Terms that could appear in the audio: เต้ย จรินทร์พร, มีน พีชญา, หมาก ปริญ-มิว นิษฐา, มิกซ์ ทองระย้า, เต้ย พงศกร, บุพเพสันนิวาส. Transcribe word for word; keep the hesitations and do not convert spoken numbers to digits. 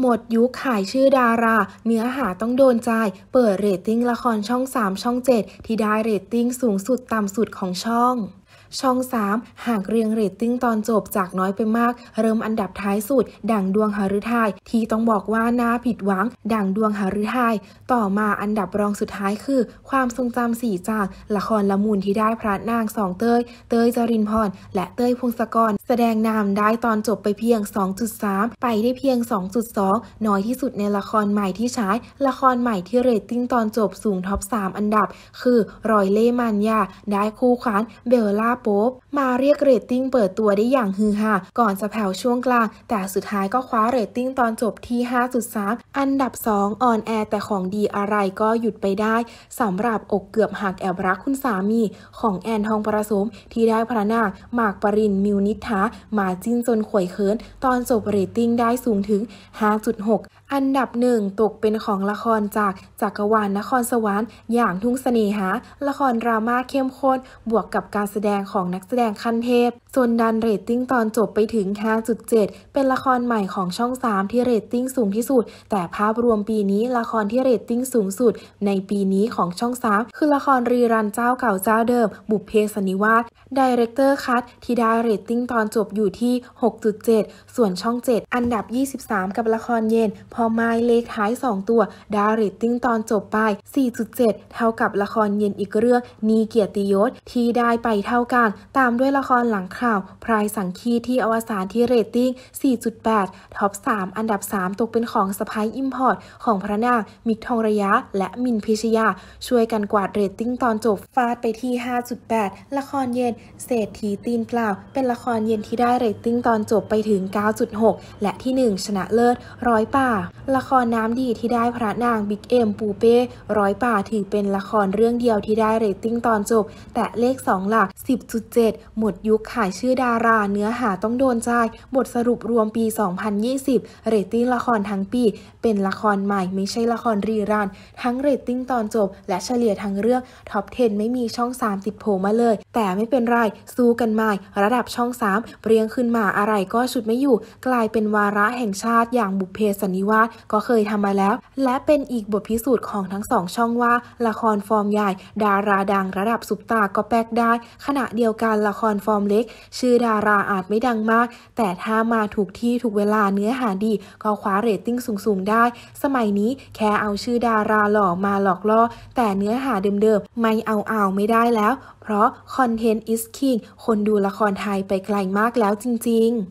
หมดยุคขายชื่อดาราเนื้อหาต้องโดนใจเปิดเรตติ้งละครช่องสามช่องเจ็ดที่ได้เรตติ้งสูงสุดต่ำสุดของช่องช่องสามหากเรียงเรตติ้งตอนจบจากน้อยไปมากเริ่มอันดับท้ายสุดดั่งดวงหฤทัยที่ต้องบอกว่าน่าผิดหวังดั่งดวงหฤทัยต่อมาอันดับรองสุดท้ายคือความทรงจำสี่จากละครละมุนที่ได้พระนางสองเต้ยเต้ยจรินพรและเต้ยพงศกรแสดงนำได้ตอนจบไปเพียง สองจุดสาม ไปได้เพียง สองจุดสอง น้อยที่สุดในละครใหม่ที่ฉายละครใหม่ที่เรตติ้งตอนจบสูงท็อปสามอันดับคือรอยเล่มันยาได้คู่ขวัญเบลล่ามาเรียกเรตติ้งเปิดตัวได้อย่างฮือฮาก่อนจะแผ่วช่วงกลางแต่สุดท้ายก็คว้าเรตติ้งตอนจบที่ ห้าจุดสาม อันดับสองออนแอร์แต่ของดีอะไรก็หยุดไปได้สำหรับอกเกือบหักแอบรักคุณสามีของแอนทองประสมที่ได้พระนางหมากปริญมิวนิษฐามาจิ้นจนข่วยเขินตอนจบเรตติ้งได้สูงถึง ห้าจุดหก อันดับหนึ่งตกเป็นของละครจากจักรวาลนครสวรรค์อย่างทุ่งเสน่หาละครดราม่าเข้มข้นบวกกับการแสดงของนักแสดงขั้นเทพจนดันเรตติ้งตอนจบไปถึง ห้าจุดเจ็ด เป็นละครใหม่ของช่องสามที่เรตติ้งสูงที่สุดแต่ภาพรวมปีนี้ละครที่เรตติ้งสูงสุดในปีนี้ของช่องสามคือละครรีรันเจ้าเก่าเจ้าเดิมบุพเพสันนิวาสไดเรคเตอร์คัทที่ได้เรตติ้งตอนจบอยู่ที่ หกจุดเจ็ด ส่วนช่องเจ็ดอันดับยี่สิบสามกับละครเย็นพอไม้เลขท้ายสองตัวได้เรตติ้งตอนจบไป สี่จุดเจ็ด เท่ากับละครเย็นอีกเรื่องนีเกียรติยศที่ได้ไปเท่ากันตามด้วยละครหลังข่าวพรายสังคีที่อวสานที่เรตติ้ง สี่จุดแปด ท็อปสามอันดับสามตกเป็นของสไปซ์อิมพอร์ตของพระนางมิกทองระยะและมินพิชยาช่วยกันกวาดเรตติ้งตอนจบฟาดไปที่ ห้าจุดแปด ละครเย็นเศรษฐีตีนเปล่าเป็นละครเย็นที่ได้เรตติ้งตอนจบไปถึง เก้าจุดหก และที่หนึ่งชนะเลิศร้อยป่าละครน้ำดีที่ได้พระนางบิ๊กเอ็มปูเป้ร้อยป่าถือเป็นละครเรื่องเดียวที่ได้เรตติ้งตอนจบแต่เลขสองหลักสิบจุดเจ็ด หมดยุคขายชื่อดาราเนื้อหาต้องโดนใจบทสรุปรวมปี สองพันยี่สิบ เรตติ้งละครทั้งปีเป็นละครใหม่ไม่ใช่ละครรีรันทั้งเรตติ้งตอนจบและเฉลี่ยทั้งเรื่องท็อปสิบไม่มีช่องสามติดโผมาเลยแต่ไม่เป็นไรสู้กันใหม่ระดับช่องสามเปรียงขึ้นมาอะไรก็ชุดไม่อยู่กลายเป็นวาระแห่งชาติอย่างบุพเพสันนิวาสก็เคยทำมาแล้วและเป็นอีกบทพิสูจน์ของทั้งสองช่องว่าละครฟอร์มใหญ่ดาราดังระดับซุปตาก็แปลกได้ขณะเดียวกันละครฟอร์มเล็กชื่อดาราอาจไม่ดังมากแต่ถ้ามาถูกที่ถูกเวลาเนื้อหาดีก็คว้าเรตติ้งสูงๆได้สมัยนี้แค่เอาชื่อดาราหล่อมาหลอกล่อแต่เนื้อหาเดิมๆไม่เอาเอาไม่ได้แล้วเพราะคอนเทนต์ is king คนดูละครไทยไปไกลมากแล้วจริงๆ